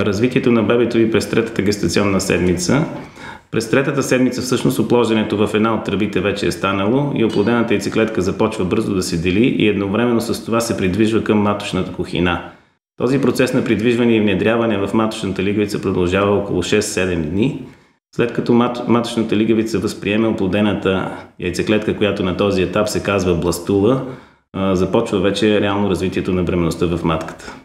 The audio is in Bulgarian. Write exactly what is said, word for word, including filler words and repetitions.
развитието на бебето ви през третата гестационна седмица. През третата седмица всъщност оплождането в една от тръбите вече е станало и оплодената яйцеклетка започва бързо да се дели и едновременно с това се придвижва към маточната кухина. Този процес на придвижване и внедряване в маточната лигавица продължава около шест-седем дни. След като мат, маточната лигавица възприеме оплодената яйцеклетка, която на този етап се казва бластула, започва вече реално развитието на бременността в матката.